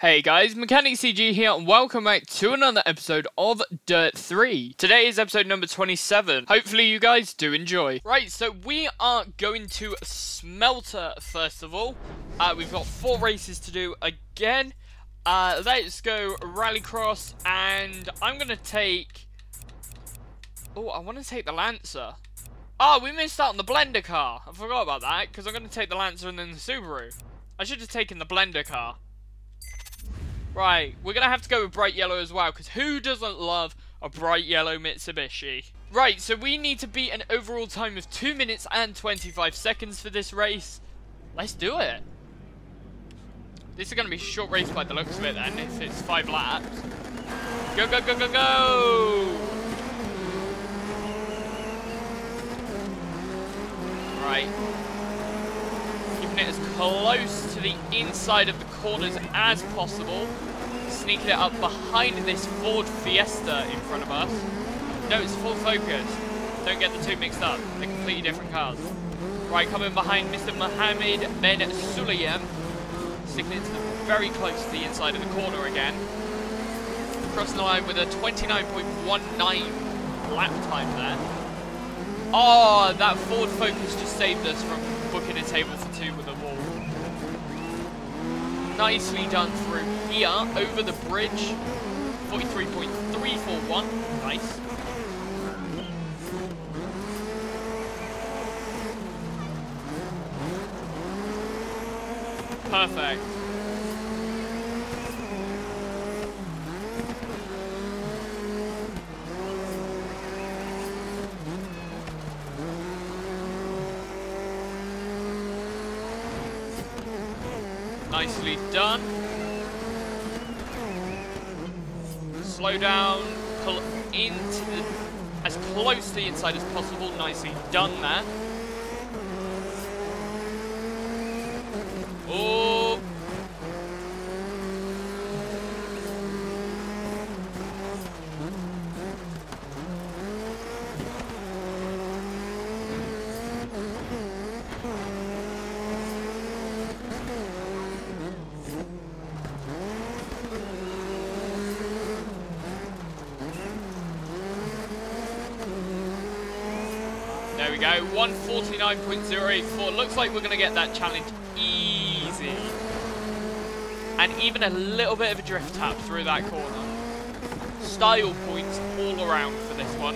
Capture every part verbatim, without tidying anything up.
Hey guys, MechanicCG here and welcome back to another episode of Dirt three. Today is episode number twenty-seven. Hopefully you guys do enjoy. Right, so we are going to Smelter first of all. Uh, we've got four races to do again. Uh, let's go Rallycross and I'm going to take... Oh, I want to take the Lancer. Oh, we missed out on the Blender car. I forgot about that because I'm going to take the Lancer and then the Subaru. I should have taken the Blender car. Right, we're going to have to go with bright yellow as well, because who doesn't love a bright yellow Mitsubishi? Right, so we need to beat an overall time of two minutes and twenty-five seconds for this race. Let's do it. This is going to be a short race by the looks of it then, if it's five laps. Go, go, go, go, go! Right. Keeping it as close to the inside of the corners as possible. Sneaking it up behind this Ford Fiesta in front of us. No, it's Ford Focus. Don't get the two mixed up. They're completely different cars. Right, coming behind Mister Mohammed Ben Sulayem. Sticking it to the very close to the inside of the corner again. Crossing the line with a twenty-nine point one nine lap time there. Oh, that Ford Focus just saved us from booking a table for two with a wall. Nicely done through here, over the bridge. forty-three point three four one, nice. Perfect. Nicely done. Slow down, pull into the, as close to the inside as possible. Nicely done there. Oh. There we go, one forty-nine point zero eight four. Looks like we're going to get that challenge easy. And even a little bit of a drift tap through that corner. Style points all around for this one.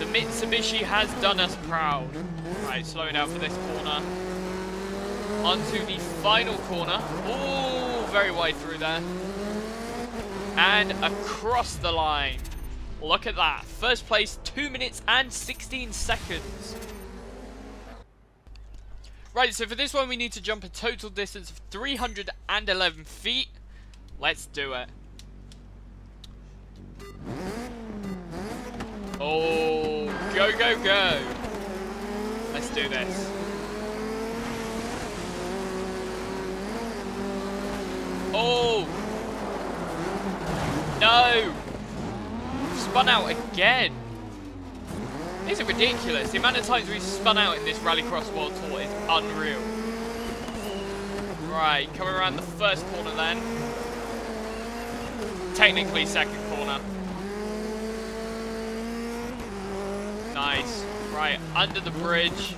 The Mitsubishi has done us proud. Right, slowing down for this corner. Onto the final corner. Oh, very wide through there. And across the line. Look at that. First place, two minutes and sixteen seconds. Right, so for this one, we need to jump a total distance of three hundred eleven feet. Let's do it. Oh, go, go, go. Let's do this. Oh. No. Spun out again. These are ridiculous. The amount of times we've spun out in this Rallycross World Tour is unreal. Right, coming around the first corner then. Technically second corner. Nice. Right, under the bridge.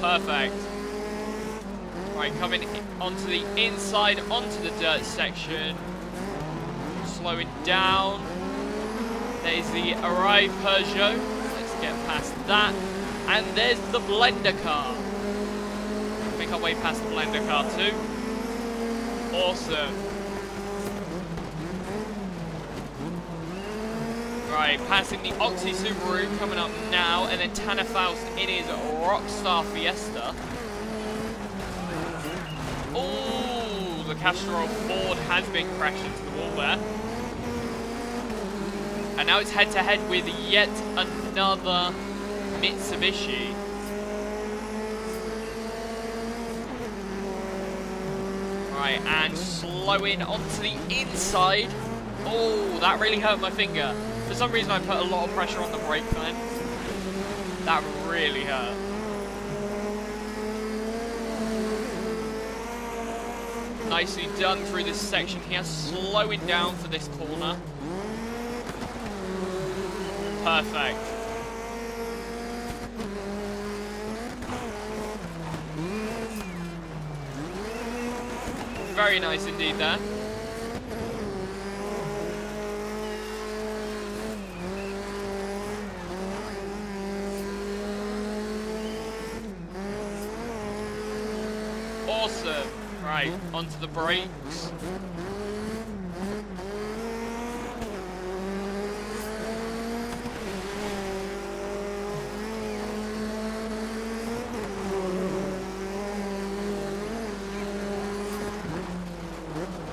Perfect. Right, coming onto the inside, onto the dirt section. Slowing down. There's the Arrive Peugeot. Let's get past that. And there's the Blender car. Make our way past the Blender car too. Awesome. Right, passing the Oxy Subaru coming up now, and then Tanner Faust in his Rockstar Fiesta. Oh, the Castrol Ford has been crashed into the wall there. And now it's head-to-head with yet another Mitsubishi. Right, and slowing onto the inside. Oh, that really hurt my finger. For some reason I put a lot of pressure on the brake then. That really hurt. Nicely done through this section here, slowing down for this corner. Perfect. Very nice indeed there. Awesome. Right, onto the brakes.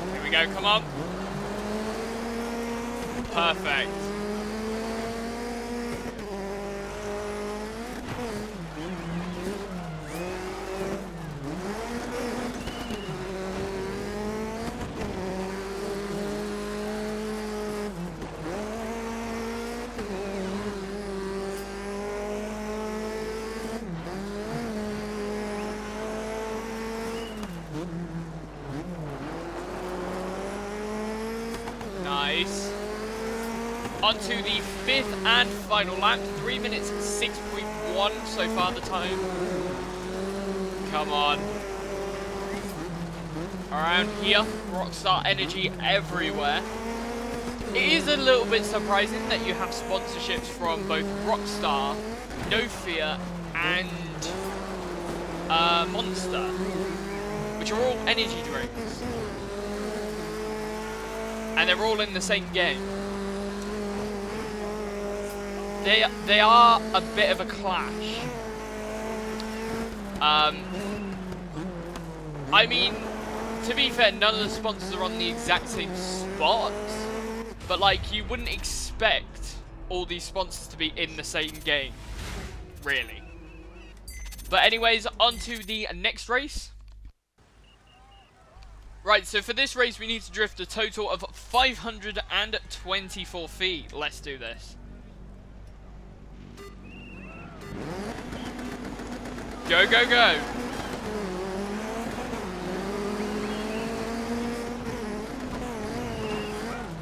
Here we go, come on. Perfect. On to the fifth and final lap, three minutes six point one so far the time. Come on. Around here, Rockstar Energy everywhere. It is a little bit surprising that you have sponsorships from both Rockstar, No Fear, and uh, Monster, which are all energy drinks. And they're all in the same game. They, they are a bit of a clash. Um, I mean, to be fair, none of the sponsors are on the exact same spot. But, like, you wouldn't expect all these sponsors to be in the same game, really. But anyways, on to the next race. Right, so for this race, we need to drift a total of five hundred twenty-four feet. Let's do this. Go, go, go.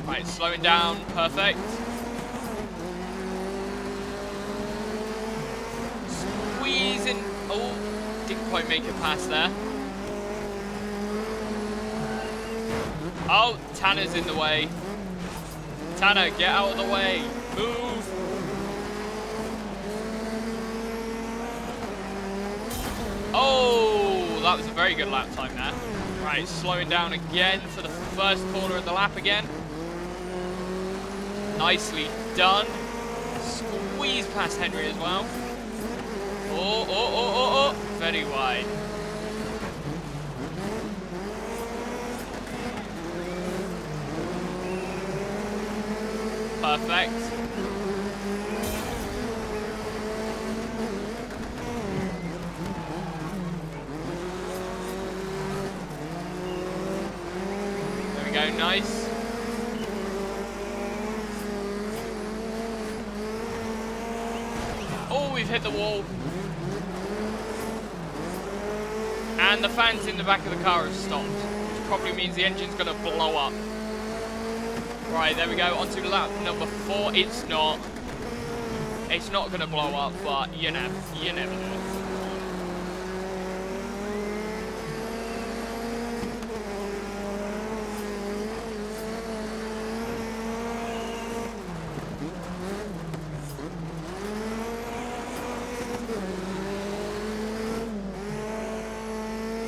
Right, slowing down. Perfect. Squeezing. Oh, didn't quite make it past there. Oh, Tanner's in the way. Tanner, get out of the way. Move. Oh, that was a very good lap time there. Right, slowing down again for the first corner of the lap again. Nicely done. Squeeze past Henry as well. Oh, oh, oh, oh, oh. Very wide. Perfect. Go, nice. Oh, we've hit the wall. And the fans in the back of the car have stopped, which probably means the engine's going to blow up. Right, there we go. On to lap number four. It's not. It's not going to blow up, but you never, you never know.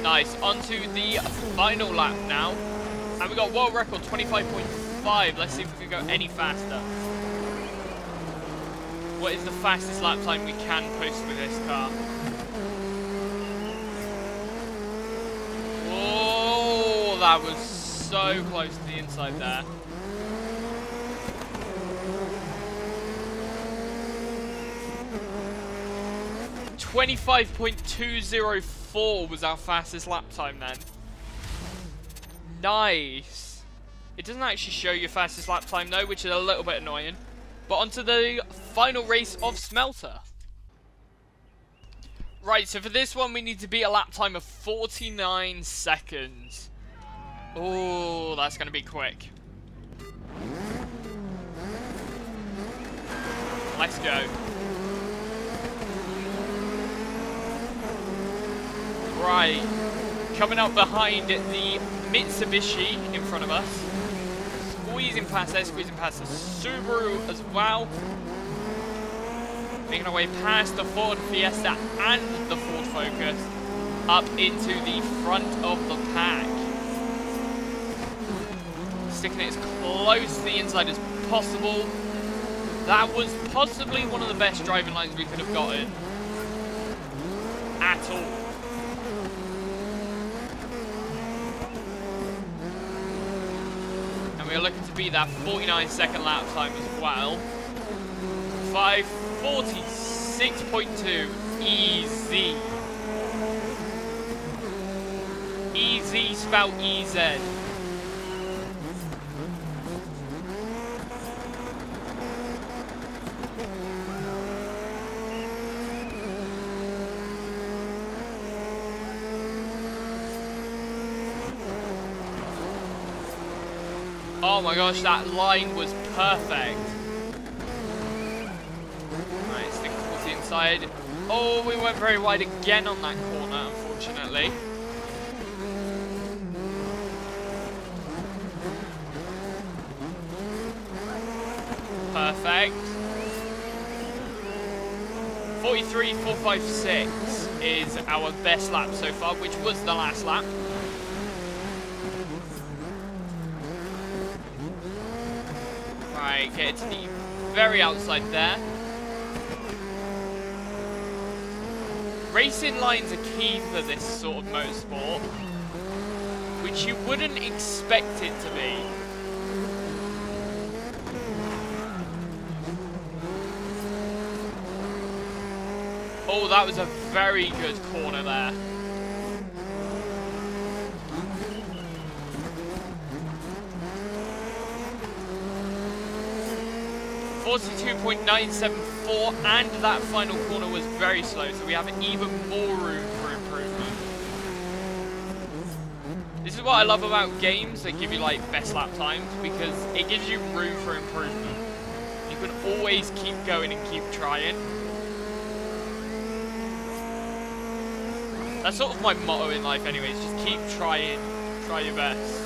Nice, onto the final lap now. And we got world record twenty-five point five. Let's see if we can go any faster. What is the fastest lap time we can post with this car? Oh, that was so close to the inside there. twenty-five point two oh five. Four was our fastest lap time then. Nice. It doesn't actually show your fastest lap time though, which is a little bit annoying. But onto the final race of Smelter. Right, so for this one we need to beat a lap time of forty-nine seconds. Oh, that's going to be quick. Let's go. Right, coming up behind the Mitsubishi in front of us. Squeezing past there, squeezing past the Subaru as well. Making our way past the Ford Fiesta and the Ford Focus up into the front of the pack. Sticking it as close to the inside as possible. That was possibly one of the best driving lines we could have gotten at all. And we are looking to beat that forty-nine second lap time as well. five forty-six point two. Easy. Easy spelled E Z. Oh my gosh, that line was perfect. Right, sticking towards the inside. Oh, we went very wide again on that corner, unfortunately. Perfect. forty-three four fifty-six is our best lap so far, which was the last lap. Right, get it to the very outside there. Racing lines are key for this sort of motorsport, which you wouldn't expect it to be. Oh, that was a very good corner there. forty-two point nine seven four, and that final corner was very slow, so we have even more room for improvement. This is what I love about games that give you like best lap times, because it gives you room for improvement. You can always keep going and keep trying. That's sort of my motto in life anyways, just keep trying, try your best.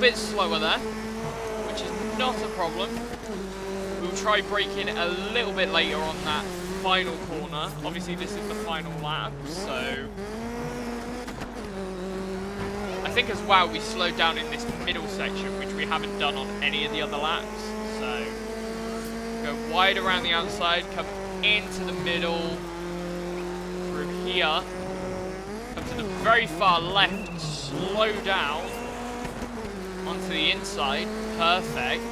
Bit slower there, which is not a problem. We'll try braking a little bit later on that final corner. Obviously this is the final lap, so I think as well we slowed down in this middle section, which we haven't done on any of the other laps. So go wide around the outside, come into the middle through here, come to the very far left, slow down onto the inside, perfect,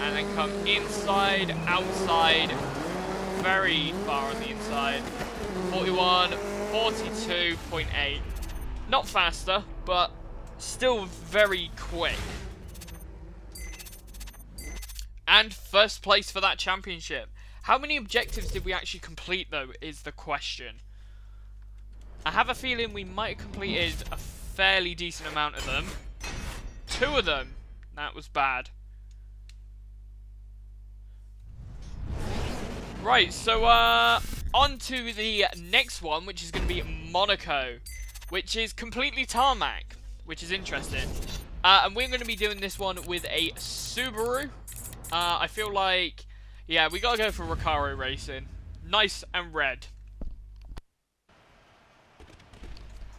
and then come inside, outside, very far on the inside, forty-one forty-two point eight, not faster, but still very quick, and first place for that championship. How many objectives did we actually complete though, is the question. I have a feeling we might have completed a fairly decent amount of them. Two of them. That was bad. Right, so uh, on to the next one, which is going to be Monaco, which is completely tarmac, which is interesting. Uh, and we're going to be doing this one with a Subaru. Uh, I feel like, yeah, we got to go for Recaro racing. Nice and red.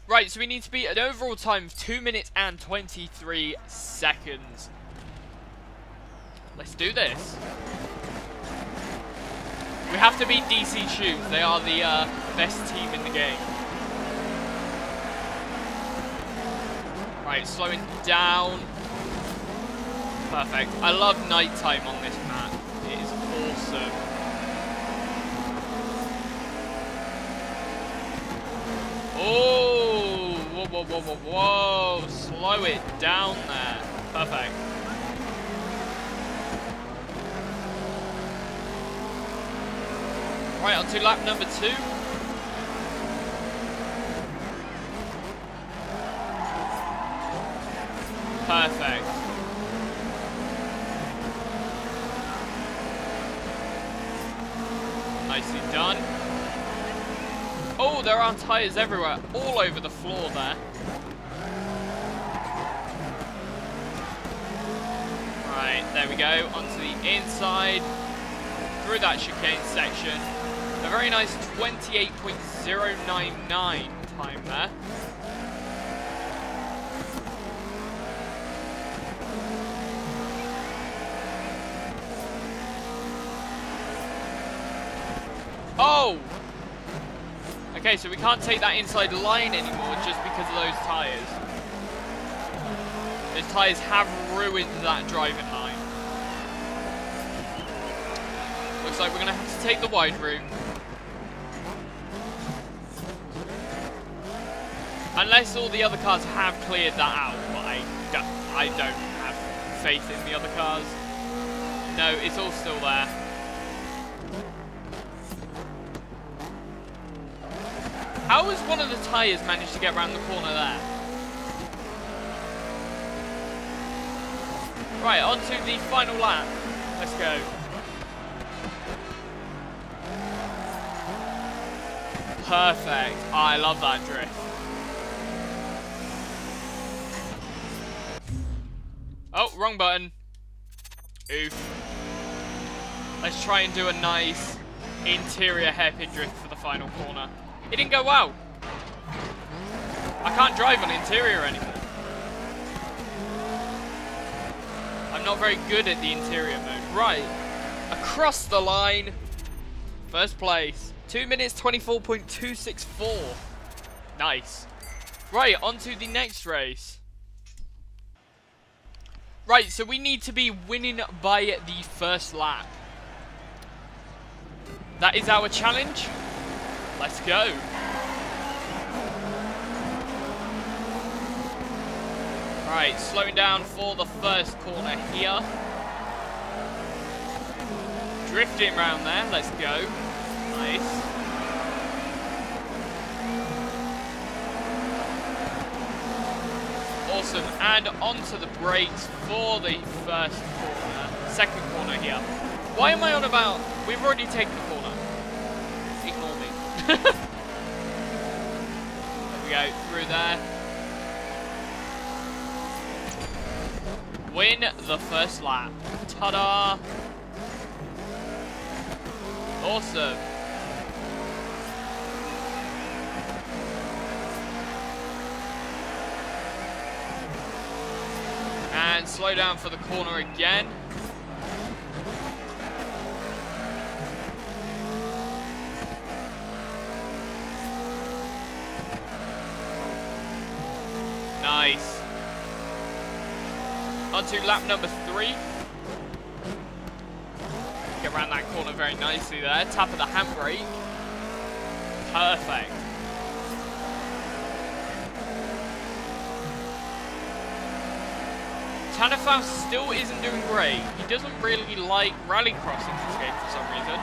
Right, so we need to beat an overall time of two minutes and twenty-three seconds. Let's do this. We have to beat D C Shoes. They are the uh, best team in the game. Right, slowing down. Perfect. I love nighttime on this map. It is awesome. Oh, whoa, whoa, whoa, whoa, whoa. Slow it down there. Perfect. Right, on to lap number two. Perfect. Nicely done. Oh, there are tyres everywhere, all over the floor there. Right, there we go, onto the inside, through that chicane section. A very nice twenty-eight point zero nine nine time there. Oh! Okay, so we can't take that inside line anymore just because of those tyres. Those tyres have ruined that driving line. Looks like we're going to have to take the wide route. Unless all the other cars have cleared that out, but I don't, I don't have faith in the other cars. No, it's all still there. How has one of the tyres managed to get around the corner there? Right, on to the final lap. Let's go. Perfect. I love that drift. Oh, wrong button. Oof. Let's try and do a nice interior hairpin drift for the final corner. It didn't go well. I can't drive on interior anymore. I'm not very good at the interior mode. Right. Across the line. First place. two minutes twenty-four point two six four. Nice. Right, on to the next race. Right, so we need to be winning by the first lap. That is our challenge. Let's go. Right, slowing down for the first corner here. Drifting round there, let's go. Nice. Awesome, and onto the brakes for the first corner, second corner here. Why am I on about, we've already taken the corner. Ignore me. There we go, through there. Win the first lap. Ta-da! Awesome. And slow down for the corner again. Nice. On to lap number three. Get around that corner very nicely there. Tap of the handbrake. Perfect. Tanner Faust still isn't doing great. He doesn't really like Rallycross in this game for some reason.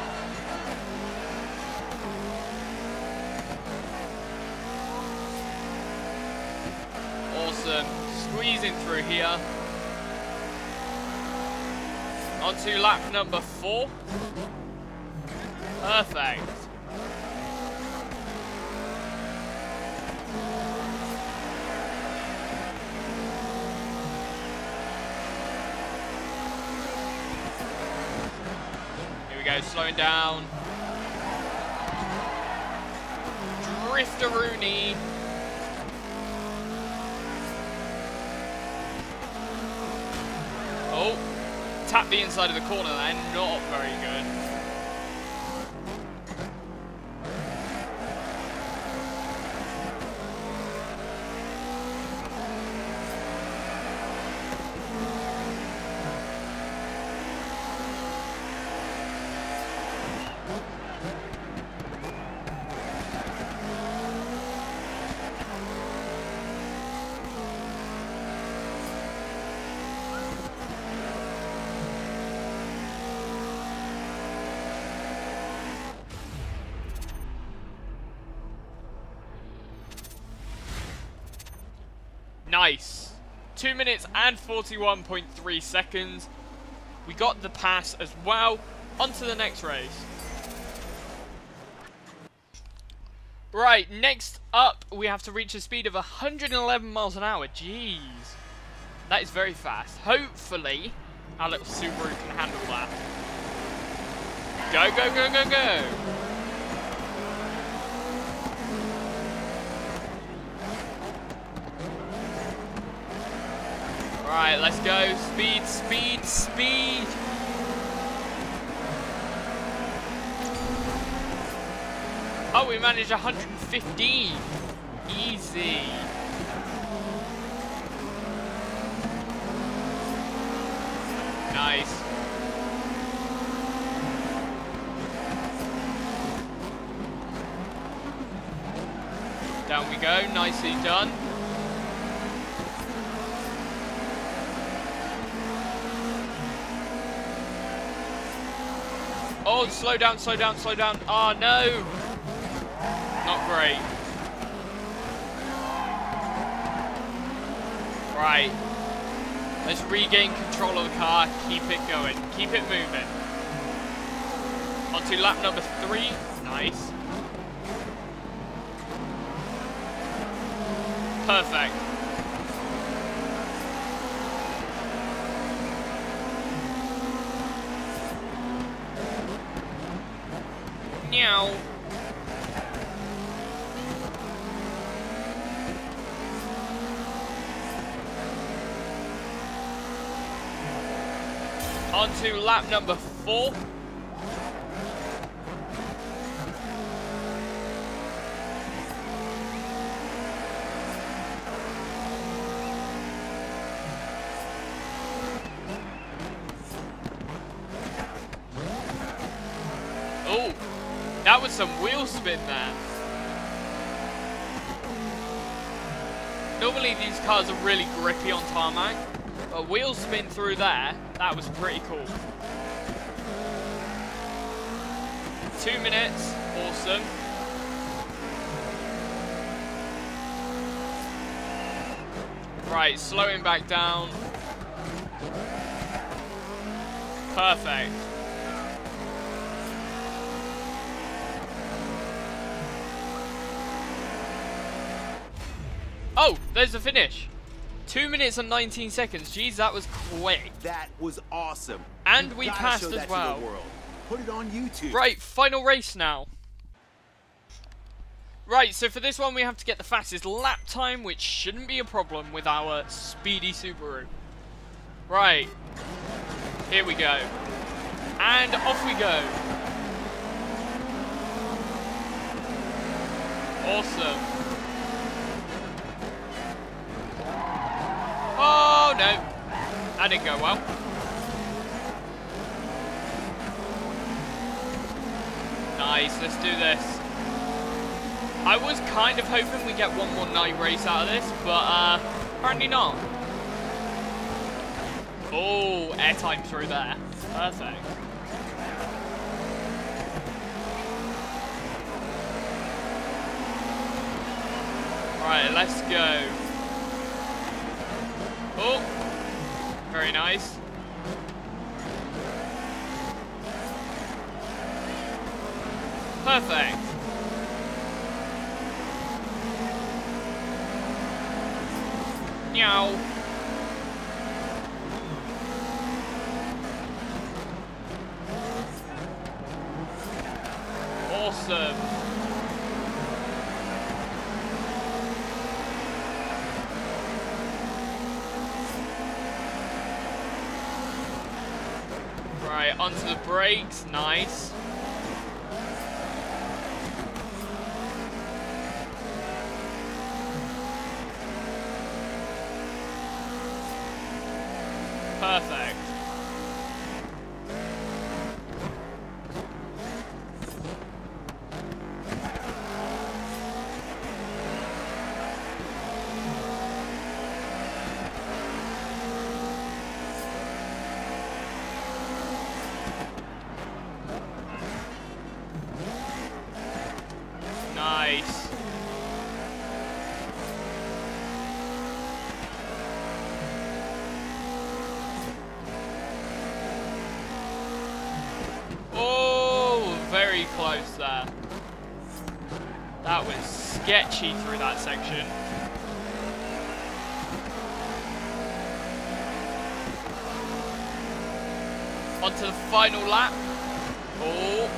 Awesome. Squeezing through here. On to lap number four. Perfect. Here we go, slowing down. Drifter Rooney. Oh. Tap the inside of the corner there, not very good. Nice. two minutes and forty-one point three seconds. We got the pass as well. On to the next race. Right, next up we have to reach a speed of one hundred eleven miles an hour. Jeez. That is very fast. Hopefully our little Subaru can handle that. Go, go, go, go, go. Alright, let's go. Speed, speed, speed. Oh, we managed one hundred fifteen. Easy. Nice. Down we go. Nicely done. Oh, slow down, slow down, slow down. Oh, no. Not great. Right. Let's regain control of the car. Keep it going. Keep it moving. On to lap number three. Nice. Perfect. Meow. On to lap number four. That was some wheel spin there. Normally these cars are really grippy on tarmac, but wheel spin through there, that was pretty cool. Two minutes, awesome. Right, slowing back down. Perfect. Oh, there's the finish. two minutes and nineteen seconds. Jeez, that was quick. That was awesome. And we passed as well. Put it on YouTube. Right, final race now. Right, so for this one we have to get the fastest lap time, which shouldn't be a problem with our speedy Subaru. Right. Here we go. And off we go. Awesome. Oh no, that didn't go well. Nice, let's do this. I was kind of hoping we get one more night race out of this, but uh, apparently not. Oh, airtime through there. Perfect. Right, let's go. Oh, very nice. Perfect. Meow. Awesome. Right, onto the brakes, nice. Perfect. close there. That was sketchy through that section. Onto the final lap. Oh.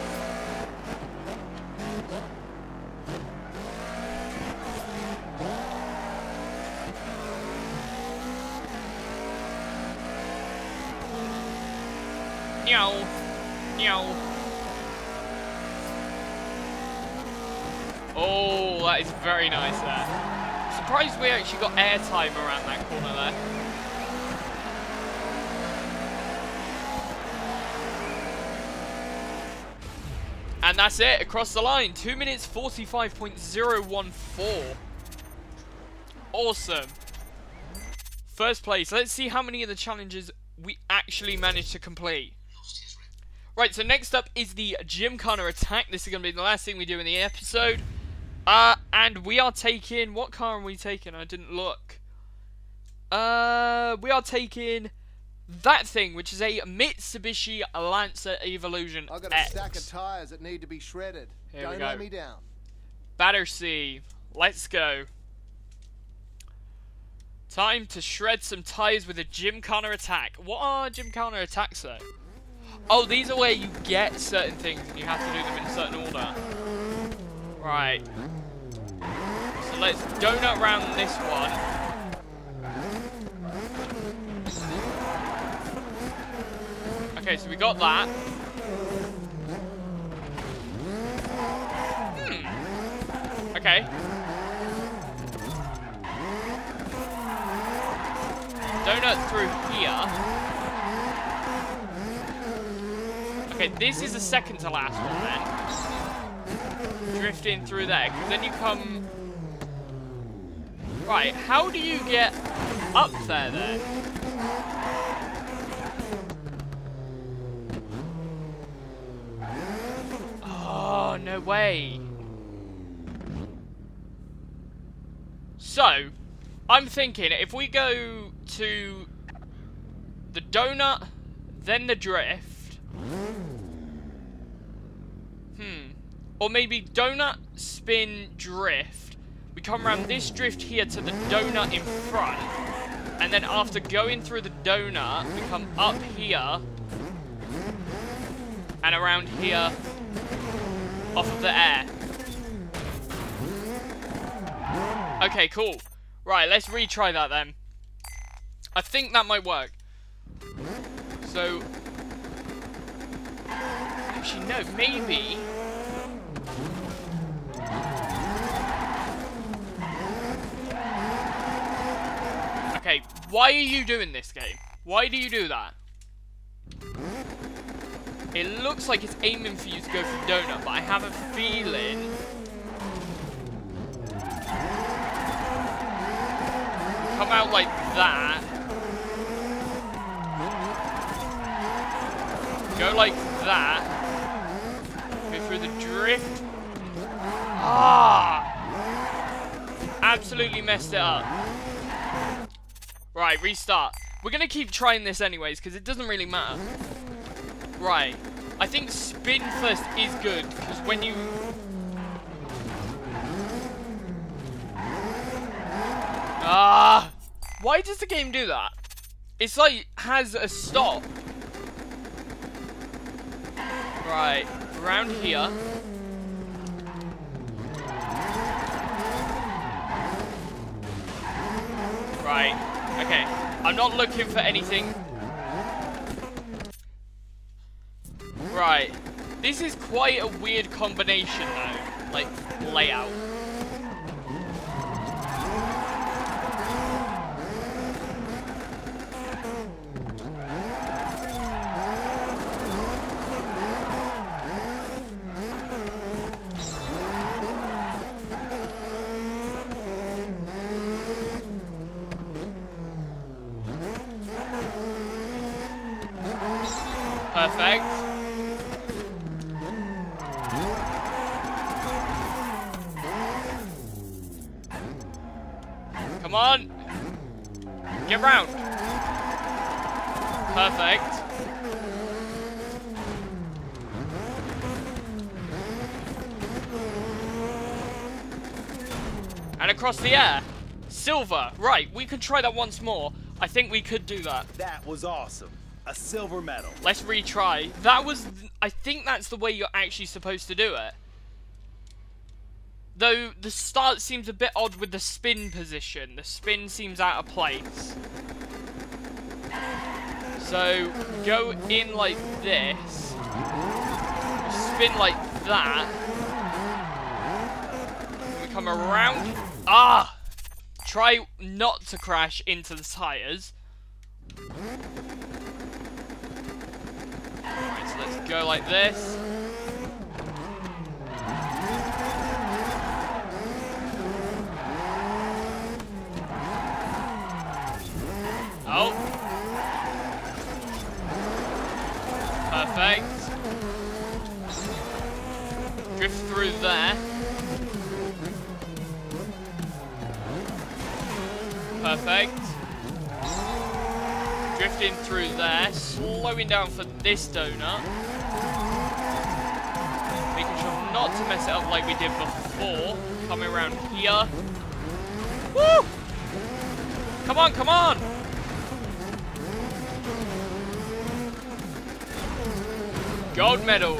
Meow. Meow. Oh, that is very nice there. Surprised we actually got air time around that corner there. And that's it, across the line. two minutes forty-five point zero one four. Awesome. First place. Let's see how many of the challenges we actually managed to complete. Right, so next up is the Gymkhana attack. This is going to be the last thing we do in the episode. Uh, and we are taking... What car are we taking? I didn't look. Uh, we are taking that thing, which is a Mitsubishi Lancer Evolution X. I've got a stack of tyres that need to be shredded. Here Don't we go. let me down. Battersea. Let's go. Time to shred some tyres with a Gymkhana attack. What are Gymkhana attacks, though? Oh, these are where you get certain things and you have to do them in a certain order. Right, so let's donut round this one. Okay, so we got that. Hmm. Okay. Donut through here. Okay, this is the second to last one then. Drifting through there, because then you come... Right, how do you get up there, then? Oh, no way. So, I'm thinking, if we go to the donut, then the drift... Hmm... Or maybe donut, spin, drift. We come around this drift here to the donut in front. And then after going through the donut, we come up here. And around here. Off of the air. Okay, cool. Right, let's retry that then. I think that might work. So... Actually, no, maybe... Okay, why are you doing this game? Why do you do that? It looks like it's aiming for you to go for donut, but I have a feeling... Come out like that. Go like that. Go through the drift. Ah! Absolutely messed it up. Right, restart. We're going to keep trying this anyways, because it doesn't really matter. Right. I think spin first is good, because when you... Ah! Why does the game do that? It's like, has a stop. Right. Around here. Right. Okay, I'm not looking for anything. Right. This is quite a weird combination, though. Like, layout. Perfect. Come on. Get round. Perfect. and across the air. Silver. Right, we could try that once more. I think we could do that. That was awesome. A silver medal. Let's retry. That was... I think that's the way you're actually supposed to do it. Though, the start seems a bit odd with the spin position. The spin seems out of place. So, go in like this. Spin like that. We come around. Ah! Try not to crash into the tyres. Alright, so let's go like this. Oh. Perfect. Drift through there. Perfect. Drifting through there. Slowing down for this donut. Making sure not to mess it up like we did before. Coming around here. Woo! Come on, come on! Gold medal.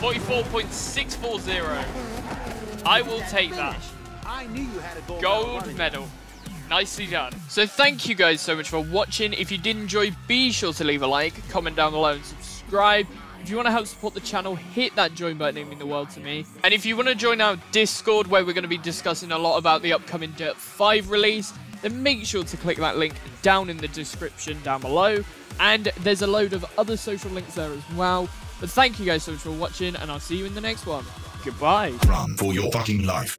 forty-four point six four zero. I will take that. Gold medal. Nicely done. So thank you guys so much for watching. If you did enjoy, be sure to leave a like, comment down below and subscribe. If you want to help support the channel, hit that join button. It means the world to me. And if you want to join our Discord, where we're going to be discussing a lot about the upcoming Dirt five release, then make sure to click that link down in the description down below. And there's a load of other social links there as well. But thank you guys so much for watching, and I'll see you in the next one. Goodbye. Run for your fucking life.